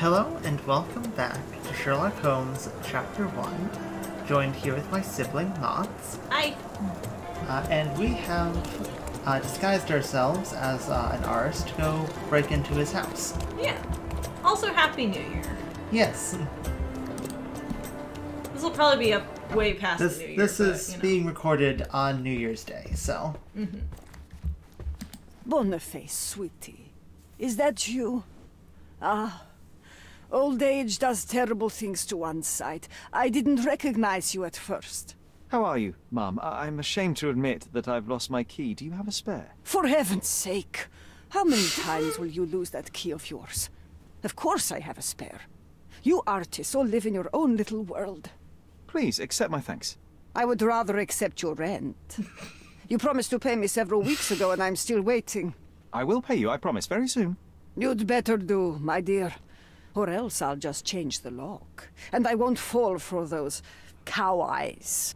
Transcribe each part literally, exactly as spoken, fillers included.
Hello and welcome back to Sherlock Holmes Chapter one, joined here with my sibling, Mots. Hi! Uh, and we have uh, disguised ourselves as uh, an artist to go break into his house. Yeah. Also, Happy New Year. Yes. This will probably be up way past this, New Year. This but, is you know. being recorded on New Year's Day, so... Mm-hmm. Boniface, sweetie. Is that you? Ah, old age does terrible things to one's sight. I didn't recognize you at first. How are you, Mum? I I'm ashamed to admit that I've lost my key. Do you have a spare? For heaven's sake! How many times will you lose that key of yours? Of course I have a spare. You artists all live in your own little world. Please, accept my thanks. I would rather accept your rent. You promised to pay me several weeks ago and I'm still waiting. I will pay you, I promise, very soon. You'd better do, my dear, or else I'll just change the lock, and I won't fall for those cow eyes.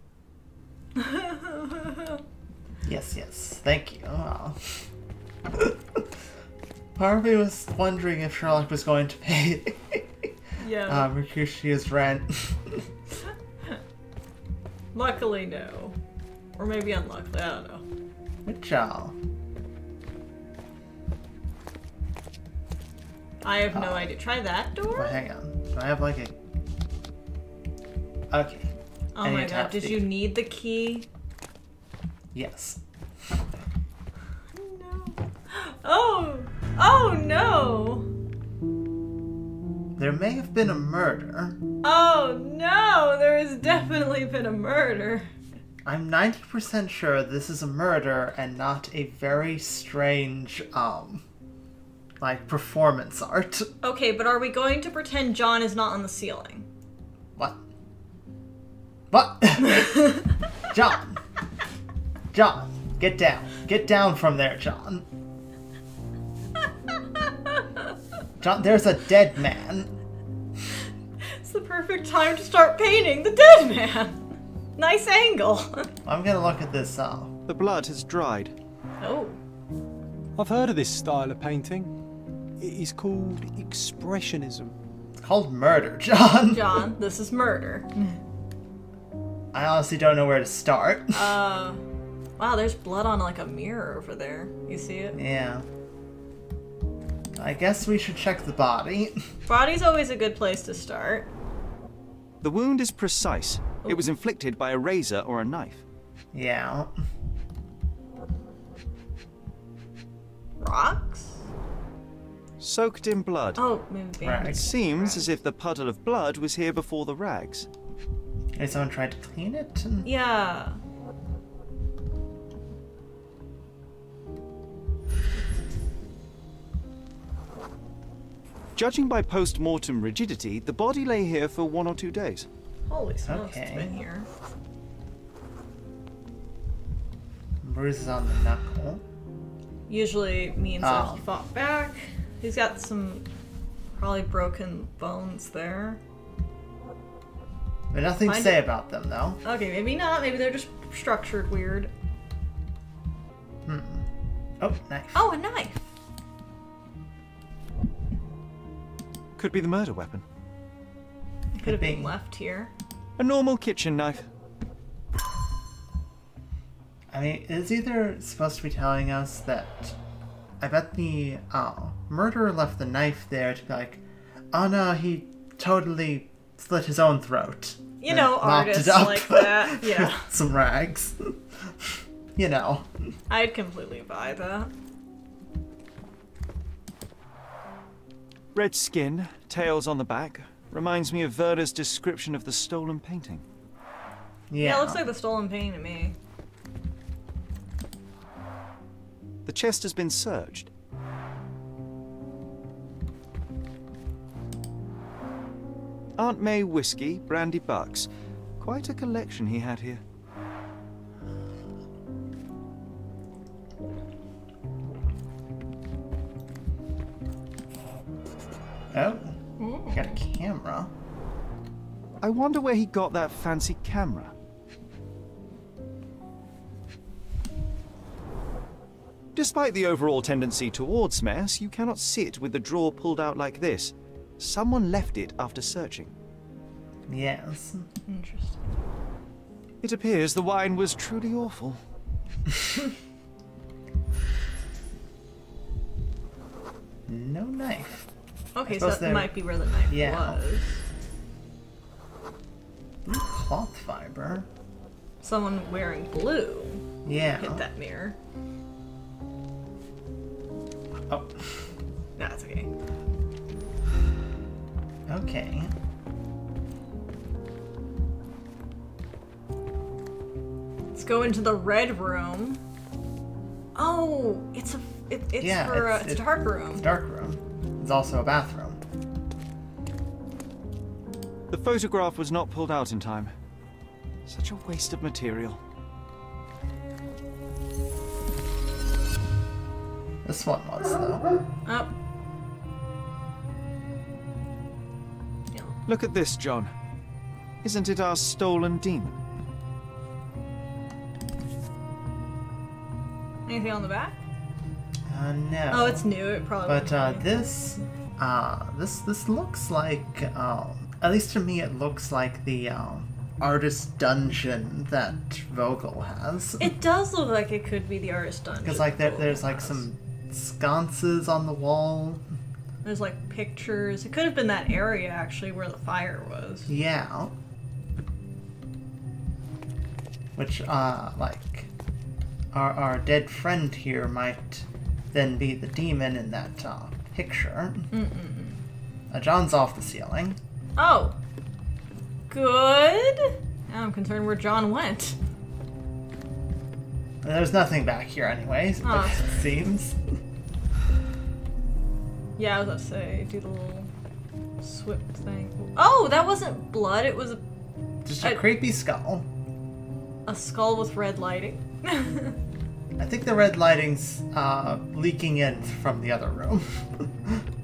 Yes, yes, thank you. Oh. Harvey was wondering if Sherlock was going to pay yeah. uh, Mercutio's rent. Luckily, no. Or maybe unluckily, I don't know. Good job. I have no uh, idea. Try that door? Well, hang on. Do I have like a... Okay. Oh my god, did you need the key? Yes. No. Oh! Oh no! There may have been a murder. Oh no! There has definitely been a murder. I'm ninety percent sure this is a murder and not a very strange, um... like, performance art. Okay, but are we going to pretend John is not on the ceiling? What? What? John! John, get down. Get down from there, John. John, there's a dead man. It's the perfect time to start painting the dead man. Nice angle. I'm gonna look at this now. The blood has dried. Oh. I've heard of this style of painting. It is called expressionism. It's called murder, John. John, this is murder. I honestly don't know where to start. Uh, wow, there's blood on like a mirror over there. You see it? Yeah. I guess we should check the body. Body's always a good place to start. The wound is precise. Ooh. It was inflicted by a razor or a knife. Yeah. Rocks? Soaked in blood. Oh, maybe. Rags. It seems Rags. as if the puddle of blood was here before the rags. Has someone tried to clean it? And... Yeah. Judging by post-mortem rigidity, the body lay here for one or two days. Holy smokes, it's been here. Bruises on the knuckle. Usually means oh. that he fought back. He's got some probably broken bones there. There's nothing Find to say it. about them, though. Okay, maybe not. Maybe they're just structured weird. Hmm. Oh, knife. Oh, a knife! Could be the murder weapon. It could have been left here. A normal kitchen knife. I mean, it's either supposed to be telling us that I bet the uh, murderer left the knife there to be like, oh no, he totally slit his own throat. You know, artists like that. Yeah. Some rags. You know. I'd completely buy that. Red skin, tails on the back, reminds me of Verder's description of the stolen painting. Yeah, yeah it looks like the stolen painting to me. The chest has been searched. Aunt May whiskey, brandy bucks. Quite a collection he had here. Oh, mm. Got a camera. I wonder where he got that fancy camera. Despite the overall tendency towards mess, you cannot sit with the drawer pulled out like this. Someone left it after searching. Yes. Interesting. It appears the wine was truly awful. No knife. Okay, so that they're... might be where the knife yeah. was. Cloth fiber. Someone wearing blue. Yeah. Hit that mirror. Oh. No, that's okay. Okay. Let's go into the red room. Oh, it's a it, it's yeah, for it's, a, it's it's, a dark room. It's a dark room. It's also a bathroom. The photograph was not pulled out in time. Such a waste of material. This one was though. Oh. Look at this, John. Isn't it our stolen demon? Anything on the back? Uh, no. Oh, it's new. It probably. But uh, this, uh, this, this looks like, uh, at least to me, it looks like the uh, artist dungeon that Vogel has. It does look like it could be the artist dungeon. Because like there, there's like has. some sconces on the wall. There's like pictures. It could have been that area actually where the fire was. Yeah. Which, uh, like, our, our dead friend here might then be the demon in that uh, picture. Mm-mm. Uh, John's off the ceiling. Oh. Good. Now I'm concerned where John went. There's nothing back here, anyways, oh. it seems. Yeah, I was about to say, do the little swip thing. Oh, that wasn't blood, it was a... Just a, a creepy skull. A skull with red lighting. I think the red lighting's uh, leaking in from the other room.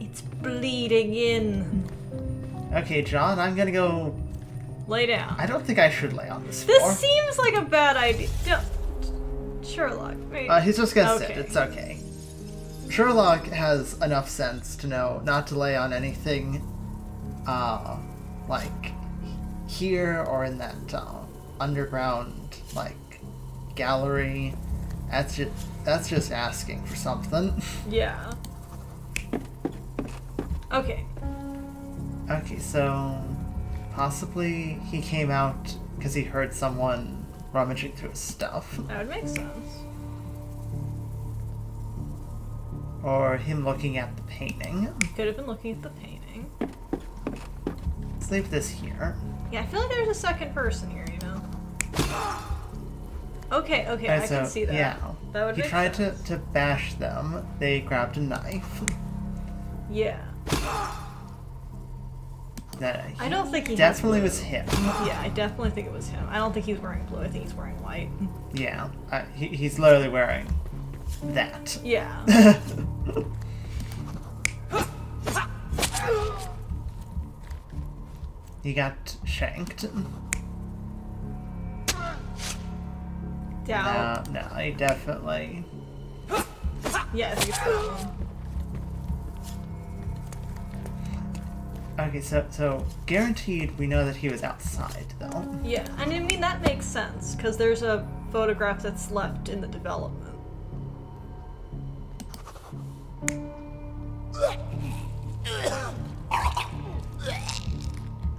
It's bleeding in. Okay, John, I'm gonna go... Lay down. I don't think I should lay on this, this floor. This seems like a bad idea. Don't... Sherlock, wait. Uh, he's just gonna okay. sit, it's okay. Sherlock has enough sense to know not to lay on anything, uh, like, here or in that uh, underground, like, gallery. That's just, that's just asking for something. Yeah. Okay. Okay, so possibly he came out because he heard someone rummaging through his stuff. That would make sense. Or him looking at the painting. Could have been looking at the painting. Let's leave this here. Yeah, I feel like there's a second person here, you know? Okay, okay, right, I so, can see that. Yeah. That would he make tried sense. To, to bash them. They grabbed a knife. Yeah. That, I don't think he definitely was him. Yeah, I definitely think it was him. I don't think he's wearing blue. I think he's wearing white. Yeah, I, he, he's literally wearing... that. Yeah. He got shanked. Down. No, no, he definitely... Yeah, I think it's that one. Okay, so, so guaranteed we know that he was outside, though. Yeah, and I mean, that makes sense, because there's a photograph that's left in the development.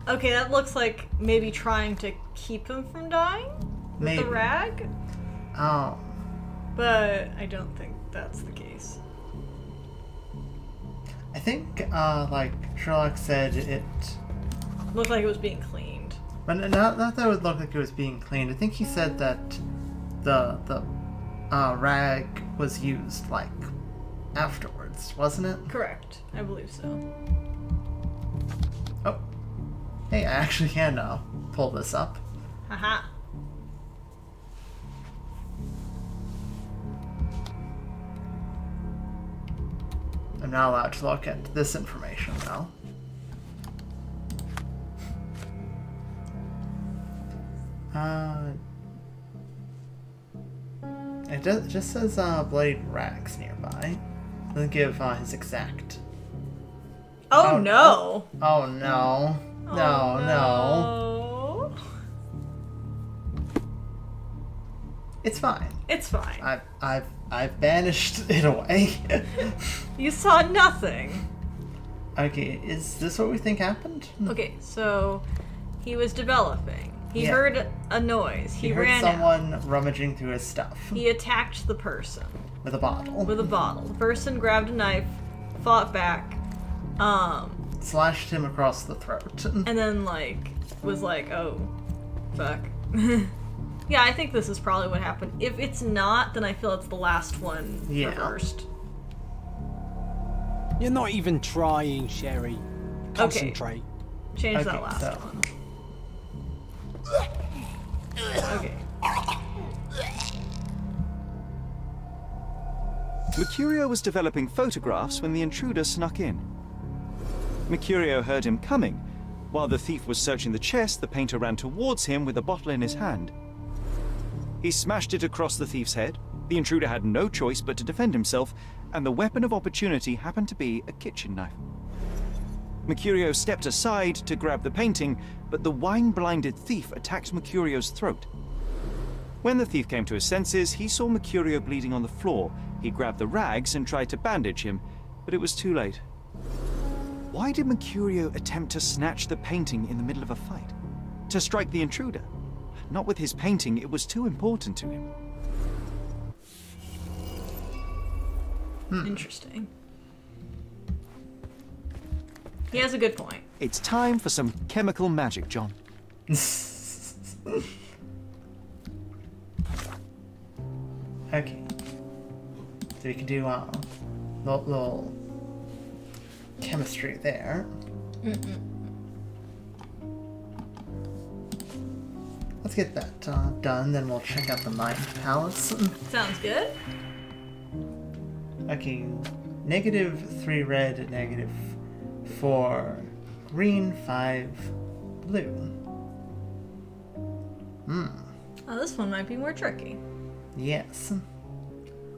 Okay, that looks like maybe trying to keep him from dying with maybe. the rag. Oh. But I don't think that's the case. I think, uh, like Sherlock said, it... looked like it was being cleaned. But not, not that it would look like it was being cleaned. I think he said that the, the uh, rag was used, like, afterwards, wasn't it? Correct. I believe so. Oh. Hey, I actually can uh, pull this up. Haha. I'm not allowed to look at this information, though. Uh, it, does, it just says uh, bloody rags nearby. Doesn't give uh, his exact Oh, oh no. Oh, oh no. Oh, no, no. It's fine. It's fine. I've, I've, I've banished it away. You saw nothing. Okay, is this what we think happened? Okay, so he was developing. He yeah. heard a noise. He, he heard ran someone out. rummaging through his stuff. He attacked the person. With a bottle. With a bottle. The person grabbed a knife, fought back, um... slashed him across the throat. And then, like, was like, oh, fuck. Yeah, I think this is probably what happened. If it's not, then I feel it's the last one yeah. reversed. You're not even trying, Sherry. Concentrate. Okay. Change okay, that last so. one. Okay. Mercutio was developing photographs when the intruder snuck in. Mercutio heard him coming. While the thief was searching the chest, the painter ran towards him with a bottle in his hand. He smashed it across the thief's head. The intruder had no choice but to defend himself, and the weapon of opportunity happened to be a kitchen knife. Mercutio stepped aside to grab the painting, but the wine-blinded thief attacked Mercutio's throat. When the thief came to his senses, he saw Mercutio bleeding on the floor. He grabbed the rags and tried to bandage him, but it was too late. Why did Mercutio attempt to snatch the painting in the middle of a fight? To strike the intruder? Not with his painting, it was too important to him. Hmm. Interesting. He has a good point. It's time for some chemical magic, John. Okay. So we can do our little, little chemistry there. Mm-mm. Let's get that uh, done, then we'll check out the Mind Palace. Sounds good. Okay. Negative three red, negative four green, five blue. Hmm. Oh, this one might be more tricky. Yes.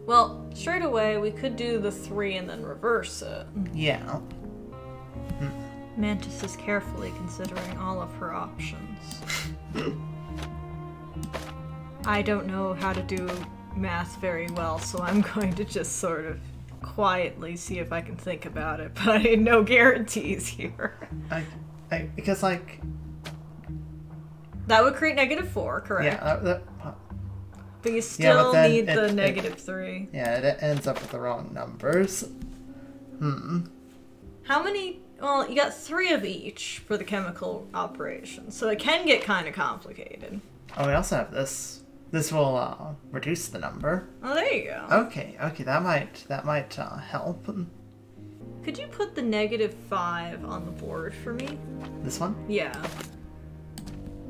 Well, straight away, we could do the three and then reverse it. Yeah. Hmm. Mantis is carefully considering all of her options. I don't know how to do math very well, so I'm going to just sort of quietly see if I can think about it, but I had no guarantees here. I, I, because, like... That would create negative four, correct? Yeah, that, that, but you still yeah, but need it, the it, negative three. Yeah, it ends up with the wrong numbers. Hmm. How many... Well, you got three of each for the chemical operation, so it can get kind of complicated. Oh, we also have this. This will uh, reduce the number. Oh, there you go. Okay, okay, that might that might uh, help. Could you put the negative five on the board for me? This one? Yeah.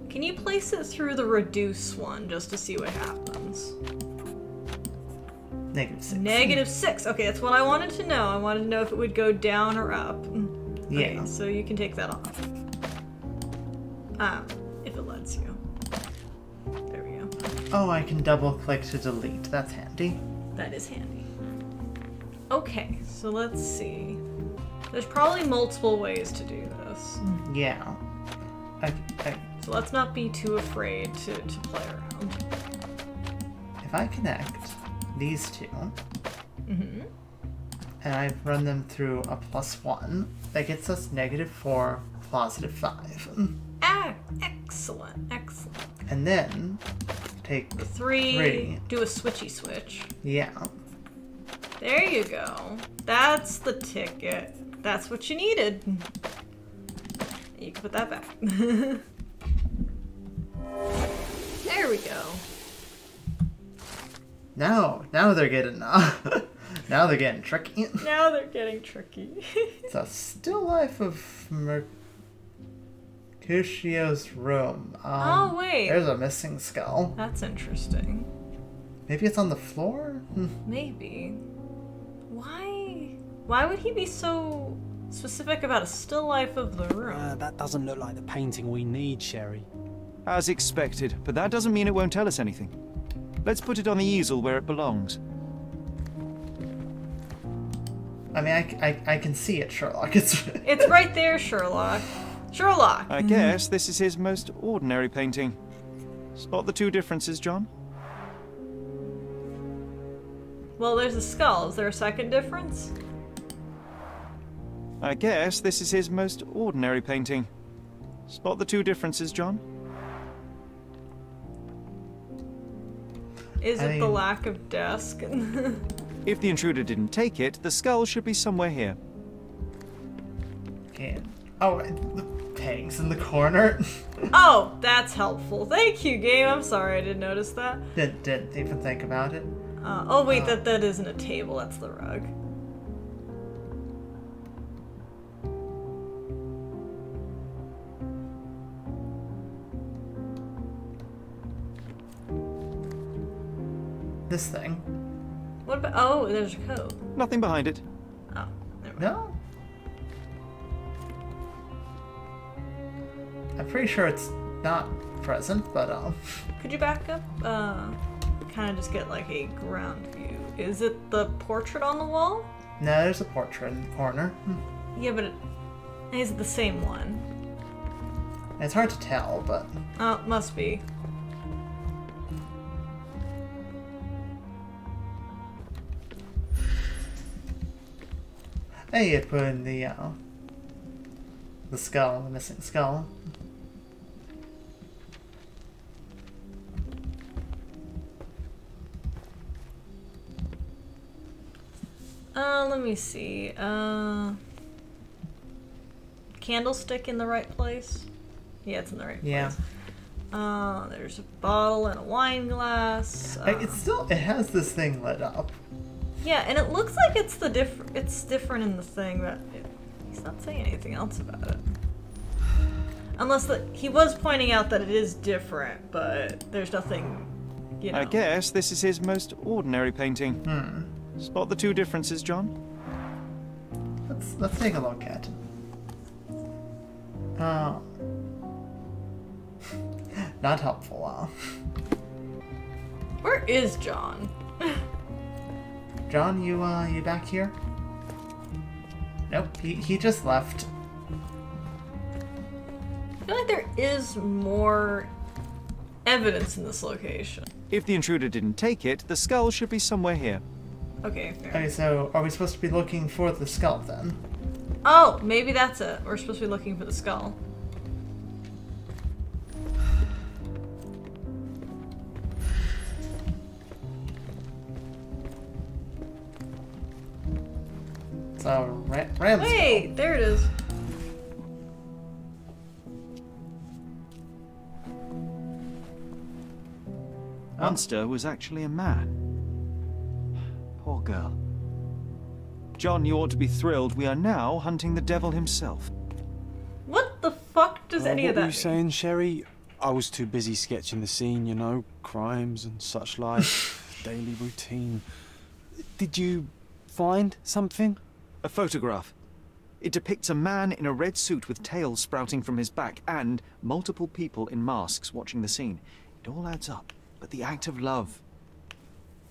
Can you place it through the reduce one just to see what happens? Negative six. Negative six. Okay, that's what I wanted to know. I wanted to know if it would go down or up. Okay, yeah. So you can take that off. Um, if it lets you. There we go. Oh, I can double click to delete. That's handy. That is handy. Okay, so let's see. There's probably multiple ways to do this. Yeah. I, I, so let's not be too afraid to, to play around. If I connect these two, mm-hmm. and I run them through a plus one, that gets us negative four, positive five. Ah, excellent, excellent. And then take the three, three. Do a switchy switch. Yeah. There you go. That's the ticket. That's what you needed. You can put that back. There we go. Now, now they're getting off. Now they're getting tricky. Now they're getting tricky. It's a still life of Mercutio's room. Um, oh, wait. There's a missing skull. That's interesting. Maybe it's on the floor? Maybe. Why? Why would he be so specific about a still life of the room? Uh, that doesn't look like the painting we need, Sherry. As expected, but that doesn't mean it won't tell us anything. Let's put it on the easel where it belongs. I mean, I, I, I can see it, Sherlock. It's it's right there, Sherlock. Sherlock! I guess this is his most ordinary painting. Spot the two differences, John? Well, there's a skull. Is there a second difference? I guess this is his most ordinary painting. Spot the two differences, John? Is it I... the lack of desk? If the intruder didn't take it, the skull should be somewhere here. Okay. Oh, the peg's in the corner. Oh, that's helpful. Thank you, game. I'm sorry I didn't notice that. Did, didn't even think about it. Uh, oh, wait, uh, that, that isn't a table. That's the rug. This thing. What about? Oh, there's a coat. Nothing behind it. Oh, never mind. No. I'm pretty sure it's not present, but um. Could you back up? Uh, kind of just get like a ground view. Is it the portrait on the wall? No, there's a portrait in the corner. Yeah, but it, is it the same one? It's hard to tell, but. Oh, it must be. They had put in the, uh, the skull, the missing skull. Uh, let me see. Uh, candlestick in the right place? Yeah, it's in the right yeah. place. Uh, there's a bottle and a wine glass. Uh, it's still, it has this thing lit up. Yeah, and it looks like it's the diff it's different in the thing, but it, he's not saying anything else about it. Unless the, he was pointing out that it is different, but there's nothing, you know. I guess this is his most ordinary painting. Hmm. Spot the two differences, John? Let's, let's take a look at it. Uh, not helpful, huh? Where is John? John, you uh, you back here? Nope, he, he just left. I feel like there is more evidence in this location. If the intruder didn't take it, the skull should be somewhere here. Okay, fair. Okay, so are we supposed to be looking for the skull then? Oh, maybe that's it. We're supposed to be looking for the skull. Uh, ra ram Wait, skull. There it is. Munster was actually a man. Poor girl. John, you ought to be thrilled. We are now hunting the devil himself. What the fuck does uh, any of that mean? What were you saying, Sherry? I was too busy sketching the scene, you know, crimes and such like, daily routine. Did you find something? A photograph. It depicts a man in a red suit with tails sprouting from his back and multiple people in masks watching the scene. It all adds up, but the act of love,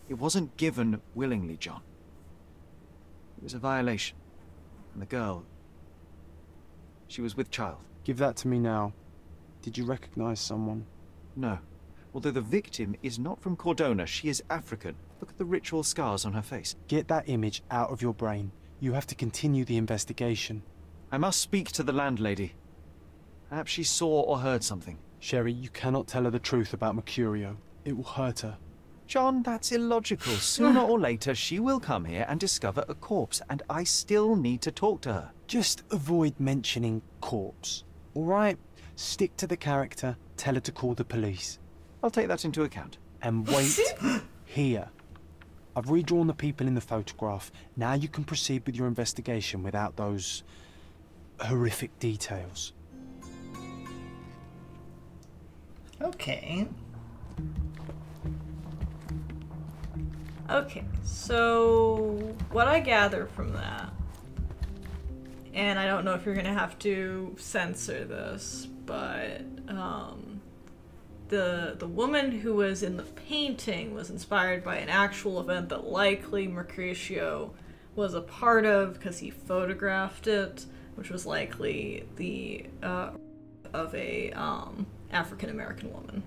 it wasn't given willingly, John. It was a violation, and the girl, she was with child. Give that to me now. Did you recognize someone? No, although the victim is not from Cordona, she is African. Look at the ritual scars on her face. Get that image out of your brain. You have to continue the investigation. I must speak to the landlady. Perhaps she saw or heard something. Sherry, you cannot tell her the truth about Mercutio. It will hurt her. John, that's illogical. Sooner or later, she will come here and discover a corpse, and I still need to talk to her. Just avoid mentioning corpse, all right? Stick to the character, tell her to call the police. I'll take that into account. And wait here. I've redrawn the people in the photograph. Now you can proceed with your investigation without those horrific details. Okay. Okay, so what I gather from that, and I don't know if you're gonna have to censor this, but um The, the woman who was in the painting was inspired by an actual event that likely Mercutio was a part of because he photographed it, which was likely the uh, of a um, African-American woman.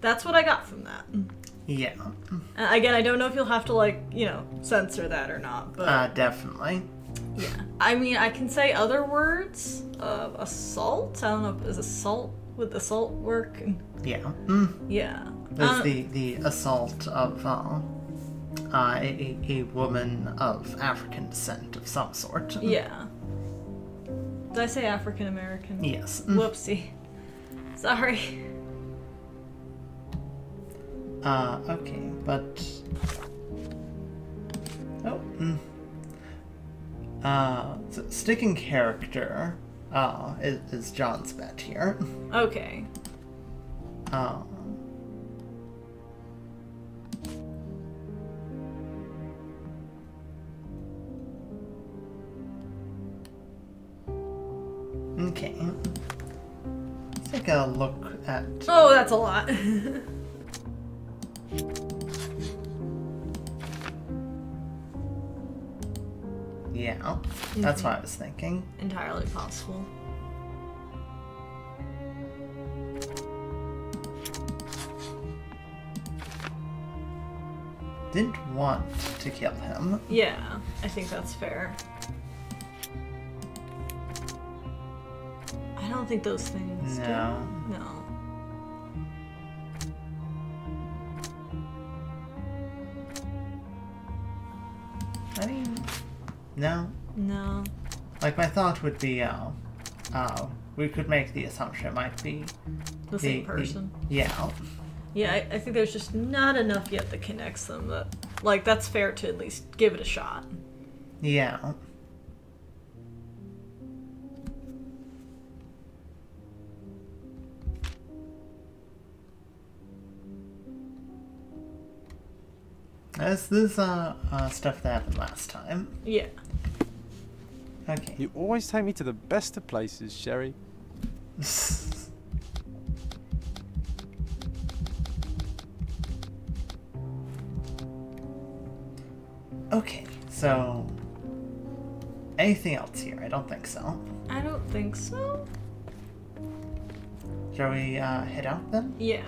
That's what I got from that. Yeah. And again, I don't know if you'll have to, like, you know, censor that or not, but... Uh, definitely. Yeah. I mean, I can say other words. Uh, assault? I don't know. Is assault... Would assault work? Yeah. Mm. Yeah. There's um, the, the assault of uh, uh, a, a woman of African descent of some sort. Yeah. Did I say African-American? Yes. Mm. Whoopsie. Sorry. Uh, okay, but... Oh. Mm. Uh, so stick in character uh, is, is John's bet here. Okay. Uh, okay. Let's take a look at... Oh, that's a lot. Yeah, that's what I was thinking. Entirely possible. Didn't want to kill him. Yeah, I think that's fair. I don't think those things no. do. No. No. I mean, no. No. Like, my thought would be, oh, oh, we could make the assumption it might be the, the same person. The, yeah. Yeah, I, I think there's just not enough yet that connects them. That, like, that's fair to at least give it a shot. Yeah. This is uh, uh, stuff that happened last time. Yeah. Okay. You always take me to the best of places, Sherry. Okay, so... Anything else here? I don't think so. I don't think so. Shall we uh, head out then? Yeah.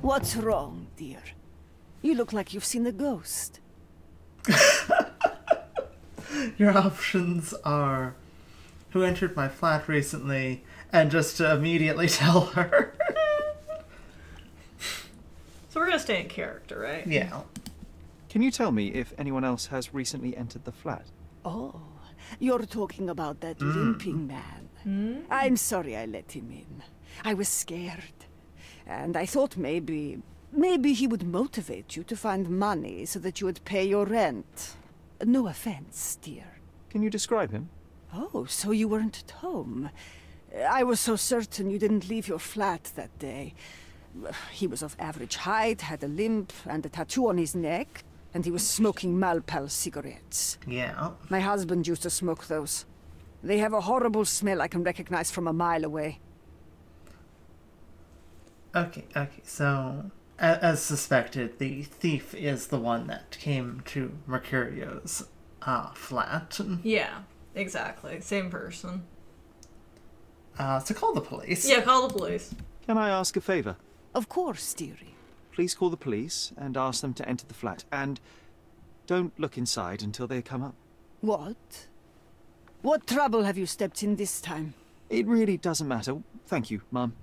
What's wrong, dear? You look like you've seen a ghost. Your options are who entered my flat recently and just to immediately tell her. So we're going to stay in character, right? Yeah. Can you tell me if anyone else has recently entered the flat? Oh, you're talking about that mm. limping man. Mm. I'm sorry I let him in. I was scared. And I thought maybe, maybe he would motivate you to find money so that you would pay your rent. No offense, dear. Can you describe him? Oh, so you weren't at home. I was so certain you didn't leave your flat that day. He was of average height, had a limp and a tattoo on his neck, and he was smoking Malpal cigarettes. Yeah. My husband used to smoke those. They have a horrible smell I can recognize from a mile away. Okay, okay, so, as, as suspected, the thief is the one that came to Mercutio's uh, flat. Yeah, exactly. Same person. Uh, so call the police. Yeah, call the police. Can I ask a favor? Of course, dearie. Please call the police and ask them to enter the flat, and don't look inside until they come up. What? What trouble have you stepped in this time? It really doesn't matter. Thank you, Mum.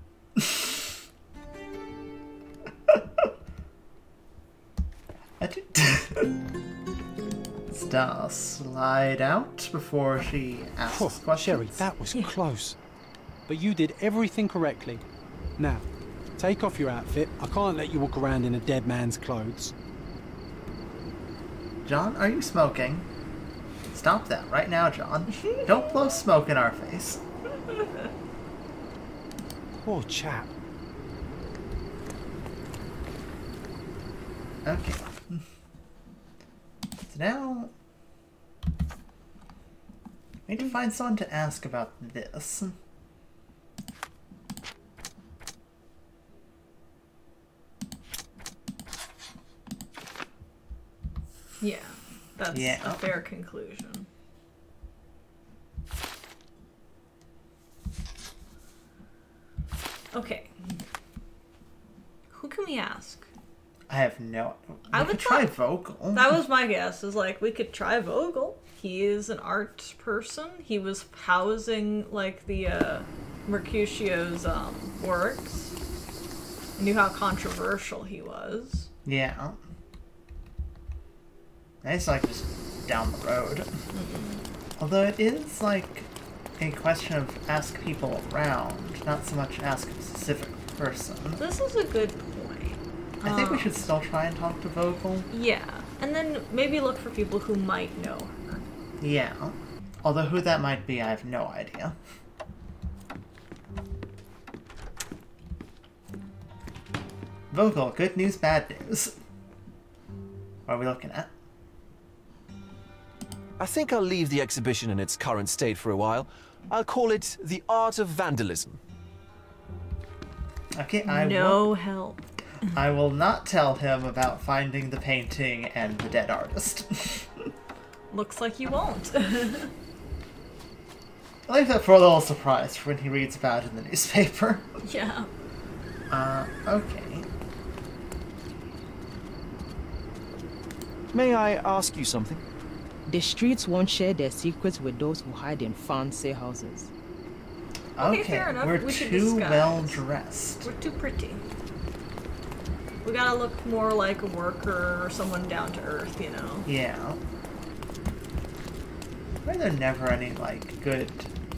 Star slide out before she asks oh, questions. Sherry, that was yeah. close. But you did everything correctly. Now, take off your outfit. I can't let you walk around in a dead man's clothes. John, are you smoking? Stop that right now, John. Don't blow smoke in our face. Poor chap. Okay. So now, I need to find someone to ask about this. Yeah, that's yeah. a fair conclusion. Okay. Who can we ask? I have no... We I would try thought, Vogel. That was my guess, is like, we could try Vogel. He is an art person. He was housing, like, the, uh, Mercutio's, um, works. I knew how controversial he was. Yeah. It's, like, just down the road. Mm-hmm. Although it is, like, a question of ask people around, not so much ask a specific person. This is a good point. I um, think we should still try and talk to Vogel. Yeah, and then maybe look for people who might know her. Yeah. Although who that might be, I have no idea. Vogel, good news, bad news. What are we looking at? I think I'll leave the exhibition in its current state for a while. I'll call it The Art of Vandalism. Okay, I No will, help. I will not tell him about finding the painting and the dead artist. Looks like you won't. I'll leave that for a little surprise for when he reads about it in the newspaper. Yeah. Uh, okay. May I ask you something? The streets won't share their secrets with those who hide in fancy houses. Okay, okay fair enough. We're we too well-dressed. We're too pretty. We gotta look more like a worker or someone down to earth, you know? Yeah. Why are there never any, like, good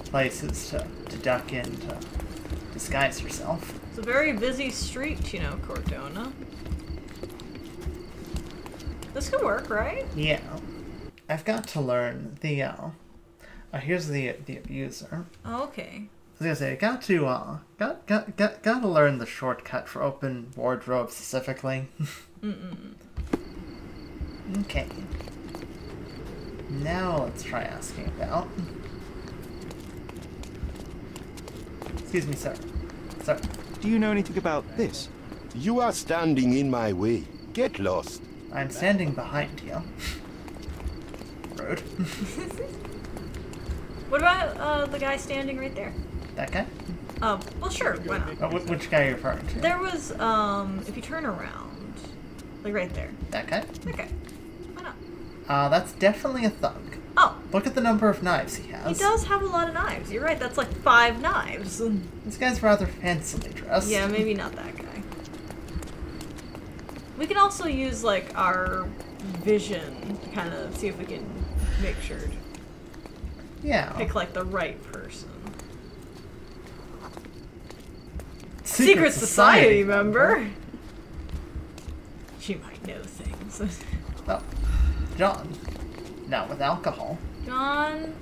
places to, to duck in to disguise yourself? It's a very busy street, you know, Cordona. This could work, right? Yeah. I've got to learn the, uh, uh here's the the abuser. Oh, okay. I was gonna say, I got to, uh, got, got, got, got to learn the shortcut for open wardrobe specifically. Mm-mm. Okay. Now let's try asking about. Excuse me, sir. Sir. Do you know anything about this? You are standing in my way. Get lost. I'm standing behind you. Road. What about uh, the guy standing right there? That guy? Uh, well, sure, why not? Oh, which guy are you referring to? There was, um, if you turn around, like right there. That guy? That guy. Why not? Uh, that's definitely a thug. Oh. Look at the number of knives he has. He does have a lot of knives. You're right, that's like five knives. This guy's rather fancily dressed. Yeah, maybe not that guy. We can also use, like, our vision to kind of see if we can pictured. Yeah. Pick like the right person. Secret, Secret society, society member. She might know things. Oh, John. Not with alcohol. John.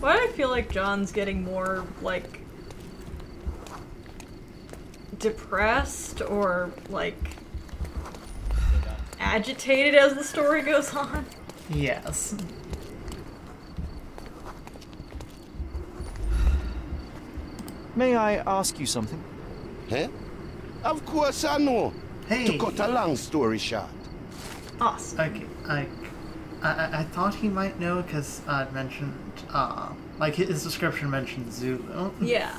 Why do I feel like John's getting more like depressed or like agitated as the story goes on? Yes. May I ask you something? Huh? Of course I know. Hey. To cut a long story short. Awesome. Okay, I, I, I thought he might know because I'd mentioned, uh, like his description mentioned Zulu. Yeah.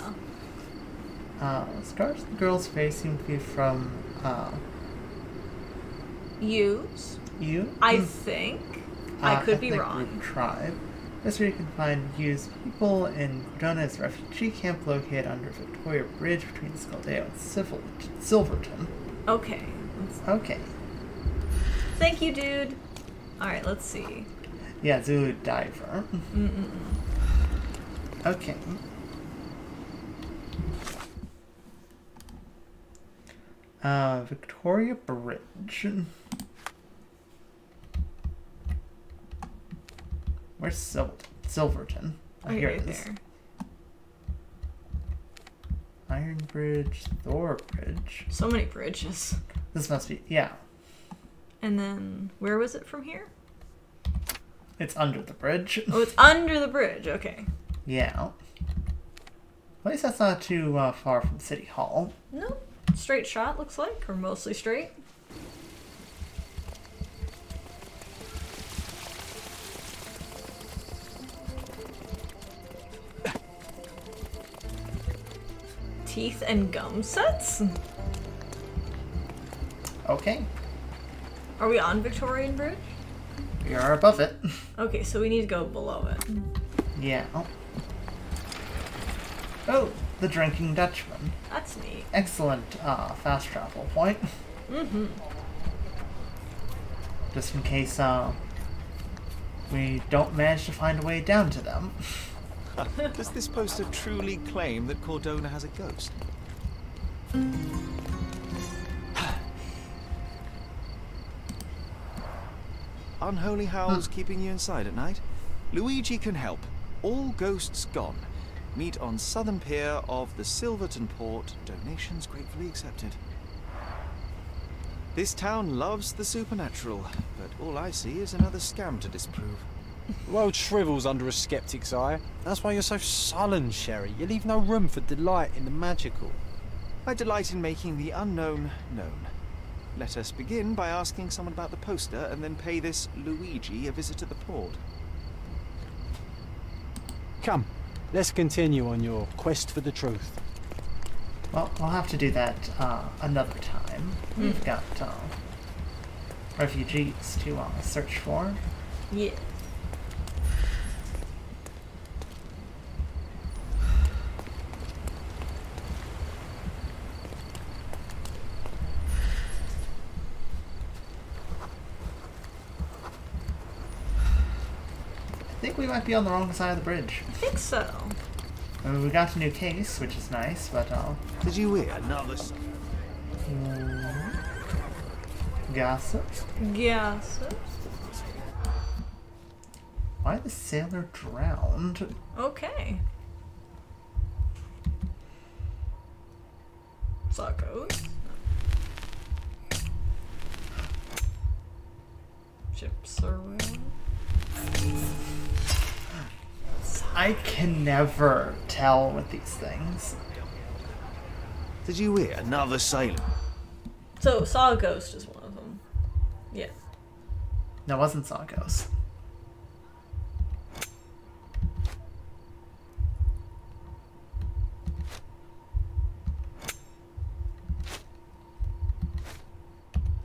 Uh, scars the girl's face seem to be from, uh... Ewes? You? I think. Uh, I could I be wrong. Tribe. This where you can find used people in Jonah's Refugee Camp located under Victoria Bridge between Scaldeo and Silver Silverton. Okay. Okay. Thank you, dude. Alright, let's see. Yeah, Zulu diver. Mm -mm -mm. Okay. Uh, Victoria Bridge. Where's Sil Silverton? I oh, hear right this. There. Iron Bridge, Thor Bridge. So many bridges. This must be, yeah. And then, where was it from here? It's under the bridge. Oh, it's under the bridge, okay. Yeah. At least that's not too uh, far from City Hall. No, straight shot looks like, or mostly straight. teeth and gum sets. Okay. Are we on Victorian Bridge? We are above it. Okay, so we need to go below it. Yeah. Oh, oh the Drinking Dutchman. That's neat. Excellent uh, fast travel point. Mm-hmm. Just in case uh, we don't manage to find a way down to them. Does this poster truly claim that Cordona has a ghost? Unholy howls huh. keeping you inside at night? Luigi can help. All ghosts gone. Meet on Southern Pier of the Silverton Port. Donations gratefully accepted. This town loves the supernatural, but all I see is another scam to disprove. World shrivels under a skeptic's eye. That's why you're so sullen, Sherry. You leave no room for delight in the magical. I delight in making the unknown known. Let us begin by asking someone about the poster and then pay this Luigi a visit at the port. Come, let's continue on your quest for the truth. Well, we'll have to do that uh, another time. Mm. We've got uh, refugees to uh, search for. Yeah. Might be on the wrong side of the bridge. I think so. I mean, we got a new case, which is nice, but uh did you hear another gossip? Gossip. Why the sailor drowned? Okay. Suckos. Chips are well. I can never tell with these things. Did you hear another sailor? So, saw a ghost is one of them. Yeah. No, it wasn't saw a ghost.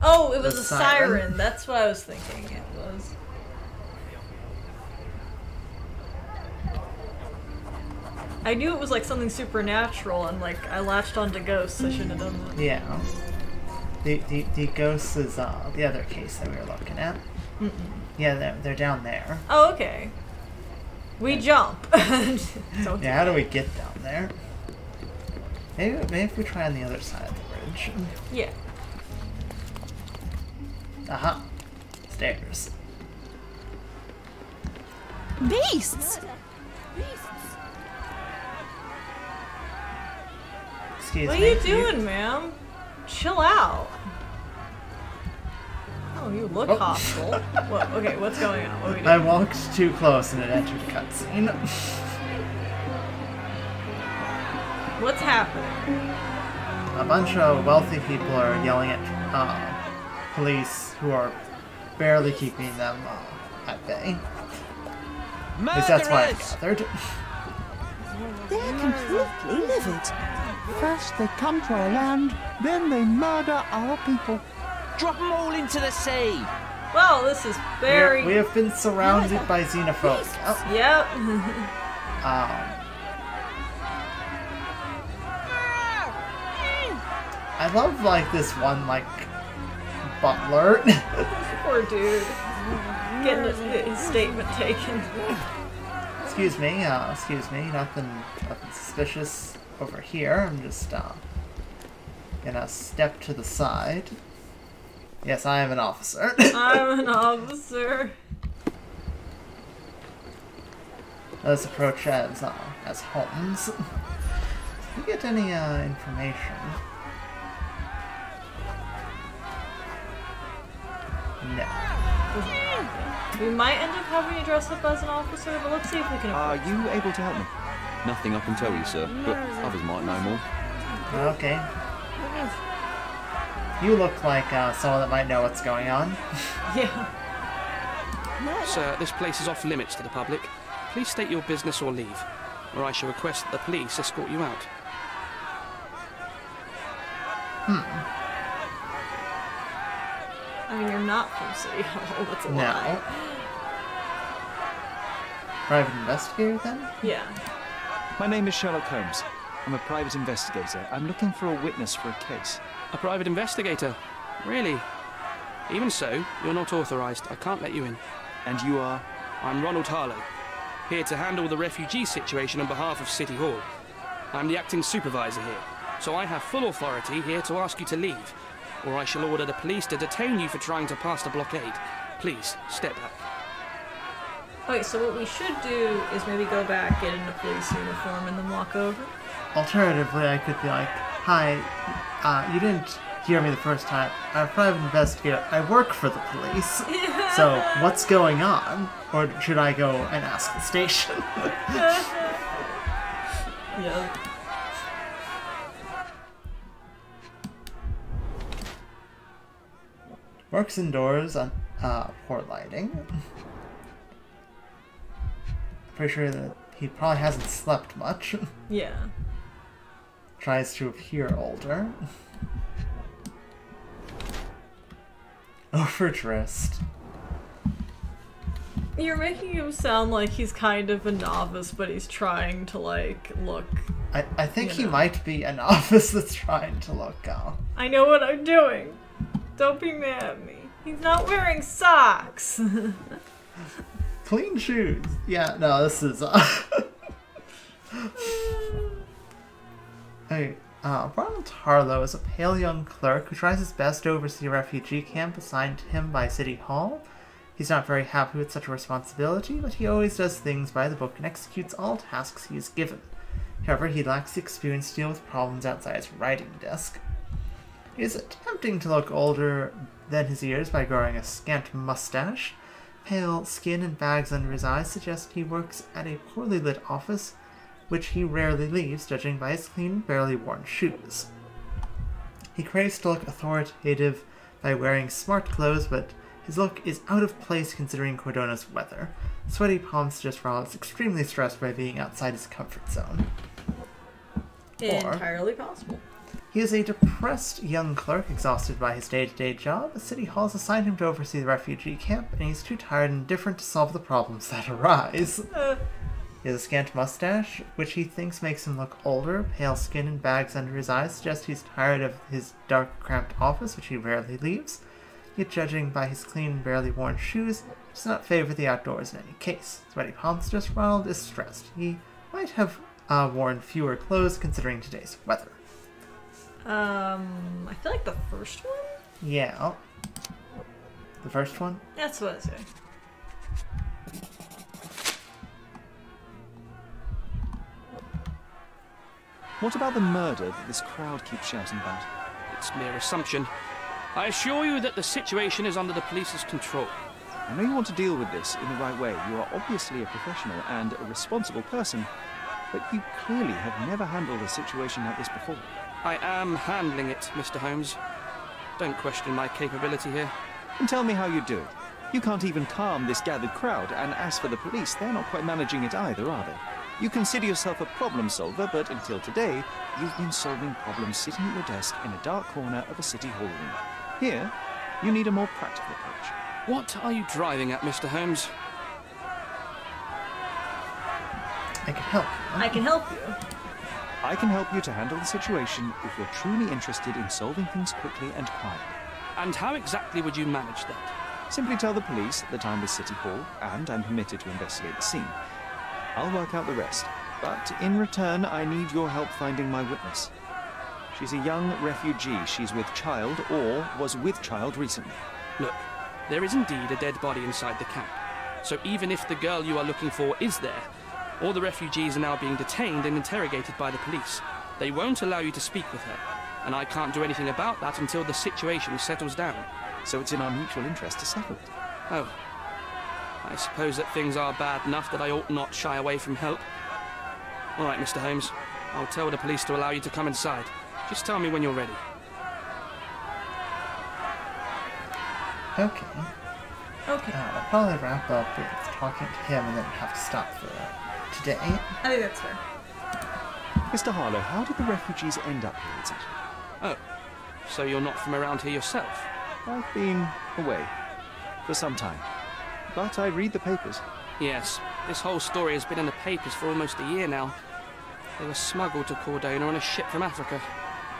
Oh, it was the a siren. siren. That's what I was thinking it was. I knew it was like something supernatural, and like I latched onto ghosts. I shouldn't have done that. Yeah, the the, the ghosts is uh, the other case that we were looking at. Mm-mm. Yeah, they're, they're down there. Oh, okay. We yeah. jump. Don't yeah, how do we get down there? Maybe maybe if we try on the other side of the bridge. Yeah. Aha! Uh-huh. Stairs. Beasts. Beasts. Excuse what me, are you doing, ma'am? Chill out. Oh, you look oh. hostile. What, okay, what's going on? What are we doing? I walked too close and it entered cutscene. What's happening? A bunch of wealthy people are yelling at uh, police who are barely keeping them uh, at bay. Murderers! At least that's why I gathered. They're completely livid. First they come to our land, then they murder our people. Drop them all into the sea! Well, this is very... We, we have been surrounded yeah, by xenophobes. Oh. Yep. um, I love, like, this one, like, butler. Poor dude. Getting his statement taken. Excuse me, uh, excuse me. Nothing, nothing suspicious. Over here, I'm just uh, gonna step to the side. Yes, I am an officer. I'm an officer. Let's approach as uh, as Holmes. Did we get any uh, information? No. We might end up having you dress up as an officer, but let's see if we can. Are you able to help me? Nothing I can tell you, sir, but others might know more. Okay. You look like uh, someone that might know what's going on. Yeah. Sir, this place is off limits to the public. Please state your business or leave, or I shall request that the police escort you out. Hmm. I mean, you're not from City Hall. That's a no. lie. Private investigator, then? Yeah. My name is Sherlock Holmes. I'm a private investigator. I'm looking for a witness for a case. A private investigator? Really? Even so, you're not authorized. I can't let you in. And you are? I'm Ronald Harlow, here to handle the refugee situation on behalf of City Hall. I'm the acting supervisor here, so I have full authority here to ask you to leave, or I shall order the police to detain you for trying to pass the blockade. Please, step back. Okay, so what we should do is maybe go back, get in a police uniform, and then walk over. Alternatively, I could be like, hi, uh, you didn't hear me the first time. I'm a private investigator. I work for the police. Yeah. So what's going on? Or should I go and ask the station? Yeah. Works indoors on uh, poor lighting. Pretty sure that he probably hasn't slept much. Yeah. Tries to appear older. Overdressed. You're making him sound like he's kind of a novice, but he's trying to, like, look... I, I think he know. might be a novice that's trying to look out. I know what I'm doing. Don't be mad at me. He's not wearing socks. Clean shoes. Yeah, no, this is... Uh... hey. Uh, Ronald Harlow is a pale young clerk who tries his best to oversee a refugee camp assigned to him by City Hall. He's not very happy with such a responsibility, but he always does things by the book and executes all tasks he is given. However, he lacks the experience to deal with problems outside his writing desk. He is attempting to look older than his years by growing a scant mustache. Pale skin and bags under his eyes suggest he works at a poorly lit office, which he rarely leaves, judging by his clean, barely worn shoes. He craves to look authoritative by wearing smart clothes, but his look is out of place considering Cordona's weather. Sweaty palms suggest Ronald is extremely stressed by being outside his comfort zone. Entirely or, possible. He is a depressed young clerk, exhausted by his day-to-day job. City Hall has assigned him to oversee the refugee camp, and he's too tired and indifferent to solve the problems that arise. Uh. He has a scant mustache, which he thinks makes him look older. Pale skin and bags under his eyes suggest he's tired of his dark, cramped office, which he rarely leaves. Yet judging by his clean, barely worn shoes, does not favor the outdoors in any case. Sweaty palms just Ronald is stressed. He might have uh, worn fewer clothes considering today's weather. Um, I feel like the first one? Yeah. The first one? That's what I said. What about the murder that this crowd keeps shouting about? It's mere assumption. I assure you that the situation is under the police's control. I know you want to deal with this in the right way. You are obviously a professional and a responsible person, but you clearly have never handled a situation like this before. I am handling it, Mister Holmes. Don't question my capability here. And tell me how you do it. You can't even calm this gathered crowd, and as for the police, they're not quite managing it either, are they? You consider yourself a problem solver, but until today, you've been solving problems sitting at your desk in a dark corner of a city hall room. Here, you need a more practical approach. What are you driving at, Mister Holmes? I can help you. I can help you. I can help you to handle the situation if you're truly interested in solving things quickly and quietly. And how exactly would you manage that? Simply tell the police that I'm with City Hall, and I'm permitted to investigate the scene. I'll work out the rest, but in return, I need your help finding my witness. She's a young refugee. She's with child, or was with child recently. Look, there is indeed a dead body inside the camp. So even if the girl you are looking for is there, all the refugees are now being detained and interrogated by the police. They won't allow you to speak with her, and I can't do anything about that until the situation settles down. So it's in our mutual interest to settle it. Oh. I suppose that things are bad enough that I ought not shy away from help. All right, Mister Holmes. I'll tell the police to allow you to come inside. Just tell me when you're ready. Okay. Okay. Uh, I'll probably wrap up with talking to him and then have to stop for today. I think that's fair. Mister Harlow, how did the refugees end up here exactly? Oh. So you're not from around here yourself? I've been away for some time, but I read the papers. Yes, this whole story has been in the papers for almost a year now. They were smuggled to Cordona on a ship from Africa.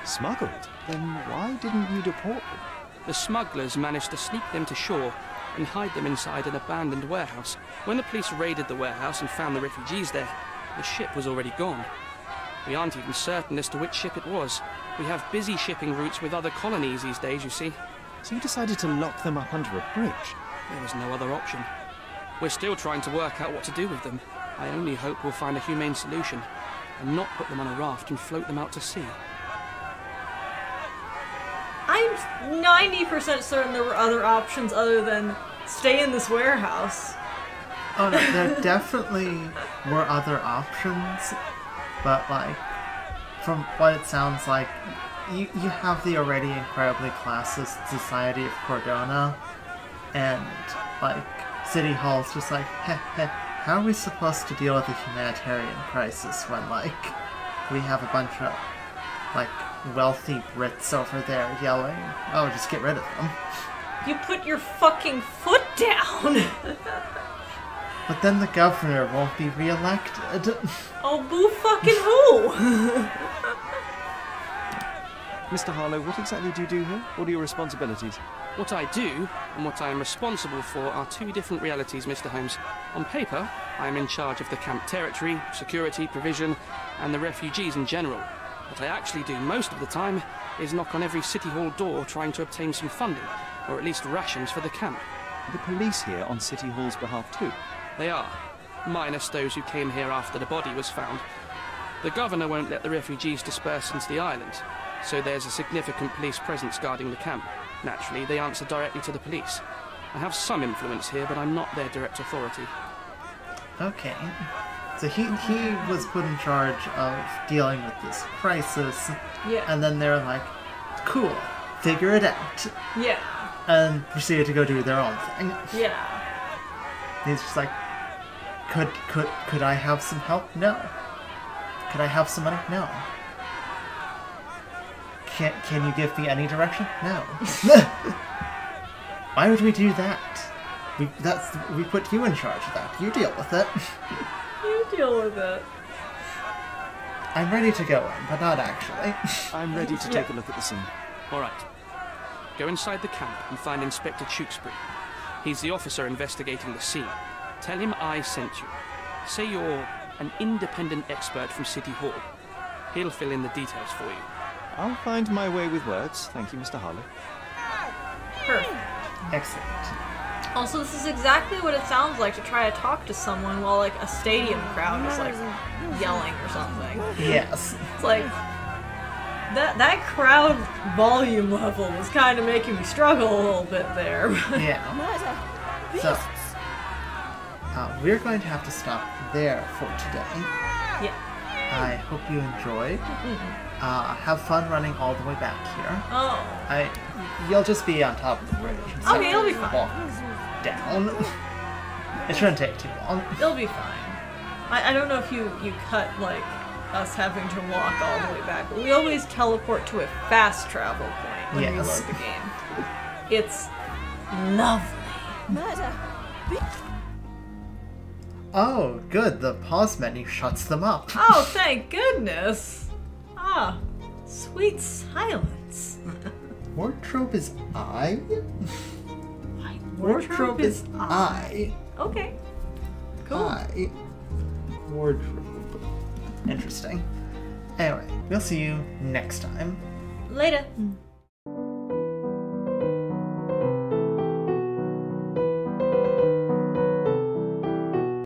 Smuggled? Then why didn't you deport them? The smugglers managed to sneak them to shore and hide them inside an abandoned warehouse. When the police raided the warehouse and found the refugees there, the ship was already gone. We aren't even certain as to which ship it was. We have busy shipping routes with other colonies these days, you see. So you decided to lock them up under a bridge? There was no other option. We're still trying to work out what to do with them. I only hope we'll find a humane solution and not put them on a raft and float them out to sea. I'm ninety percent certain there were other options other than stay in this warehouse. Oh no, there definitely were other options, but like, from what it sounds like, you, you have the already incredibly classist society of Cordona, and like, City Hall's just like, heh heh, how are we supposed to deal with a humanitarian crisis when like, we have a bunch of like, wealthy Brits over there yelling, oh, just get rid of them. You put your fucking foot down! But then the governor won't be re-elected. Oh, boo fucking who? Mister Harlow, what exactly do you do here? What are your responsibilities? What I do and what I am responsible for are two different realities, Mister Holmes. On paper, I am in charge of the camp territory, security, provision, and the refugees in general. What I actually do most of the time is knock on every City Hall door trying to obtain some funding, or at least rations for the camp. The police here on City Hall's behalf too? They are, minus those who came here after the body was found. The governor won't let the refugees disperse into the island, so there's a significant police presence guarding the camp. Naturally, they answer directly to the police. I have some influence here, but I'm not their direct authority. Okay. So he, he was put in charge of dealing with this crisis, yeah. And then they're like, cool, figure it out. Yeah. And proceeded to go do their own thing. Yeah. And he's just like, could, could, could I have some help? No. Could I have some money? No. Can, can you give me any direction? No. Why would we do that? We, that's, we put you in charge of that. You deal with it. Deal with it. I'm ready to go in, but not actually. I'm ready to take yeah. a look at the scene. All right. Go inside the camp and find Inspector Tewkesbury. He's the officer investigating the scene. Tell him I sent you. Say you're an independent expert from City Hall. He'll fill in the details for you. I'll find my way with words. Thank you, Mister Harlow. Perfect. Excellent. Also, this is exactly what it sounds like to try to talk to someone while, like, a stadium crowd is, like, yelling or something. Yes. It's like, that that crowd volume level was kind of making me struggle a little bit there. Yeah. So, uh, we're going to have to stop there for today. Yeah. I hope you enjoyed. Mm-hmm. uh, have fun running all the way back here. Oh. I, you'll just be on top of the bridge. Okay, it'll be fine. Down. It shouldn't take too long. It'll be fine. I, I don't know if you, you cut, like, us having to walk all the way back, but we always teleport to a fast travel point when yes. we load the game. It's lovely. Oh, good. The pause menu shuts them up. Oh, thank goodness. Ah, sweet silence. Wardrobe is I? Wardrobe, wardrobe is I. I. Okay. Cool. I. Wardrobe. Interesting. Anyway, we'll see you next time. Later.